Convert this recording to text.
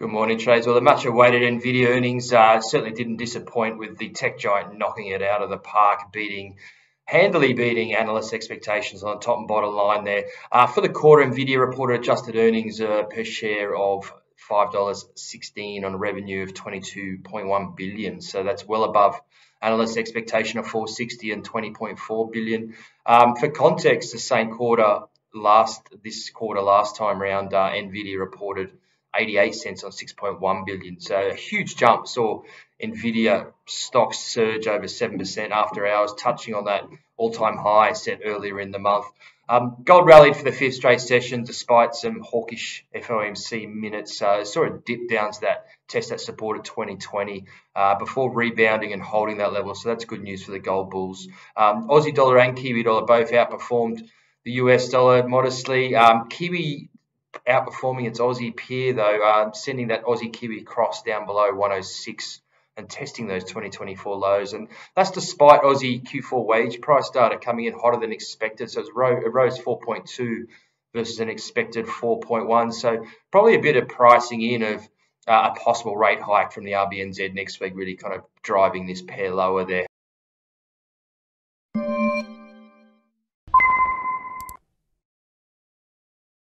Good morning, trades. Well, the much-awaited Nvidia earnings certainly didn't disappoint, with the tech giant knocking it out of the park, handily beating analysts' expectations on the top and bottom line there. For the quarter, Nvidia reported adjusted earnings per share of $5.16 on revenue of $22.1 billion. So that's well above analysts' expectation of $4.60 and $20.4 billion. For context, the same quarter last time round, Nvidia reported 88 cents on 6.1 billion. So a huge jump saw Nvidia stocks surge over 7% after hours, touching on that all-time high set earlier in the month. Gold rallied for the fifth straight session despite some hawkish FOMC minutes. Saw a dip down to that test that supported 2020 before rebounding and holding that level. So that's good news for the gold bulls. Aussie dollar and Kiwi dollar both outperformed the US dollar modestly. Kiwi outperforming its Aussie peer, though, sending that Aussie-Kiwi cross down below 106 and testing those 2024 lows. And that's despite Aussie Q4 wage price data coming in hotter than expected. So it rose 4.2 versus an expected 4.1. So probably a bit of pricing in of a possible rate hike from the RBNZ next week, really kind of driving this pair lower there.